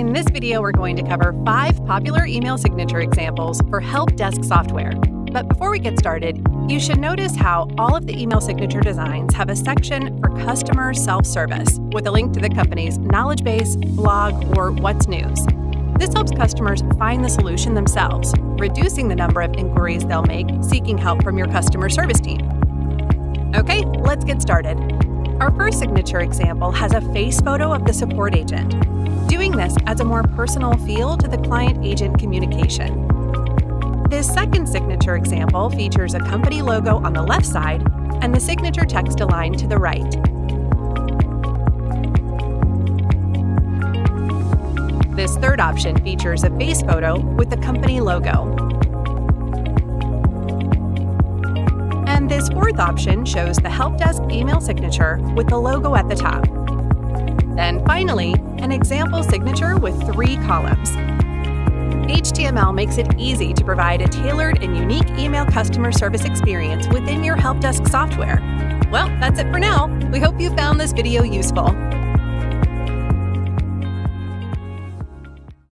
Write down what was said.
In this video, we're going to cover 5 popular email signature examples for help desk software. But before we get started, you should notice how all of the email signature designs have a section for customer self-service with a link to the company's knowledge base, blog, or what's news. This helps customers find the solution themselves, reducing the number of inquiries they'll make seeking help from your customer service team. Okay, let's get started. Our first signature example has a face photo of the support agent. Doing this adds a more personal feel to the client-agent communication. This second signature example features a company logo on the left side and the signature text aligned to the right. This third option features a face photo with the company logo. And this fourth option shows the help desk email signature with the logo at the top. Then finally, an example signature with 3 columns. HTML makes it easy to provide a tailored and unique email customer service experience within your help desk software. Well, that's it for now. We hope you found this video useful.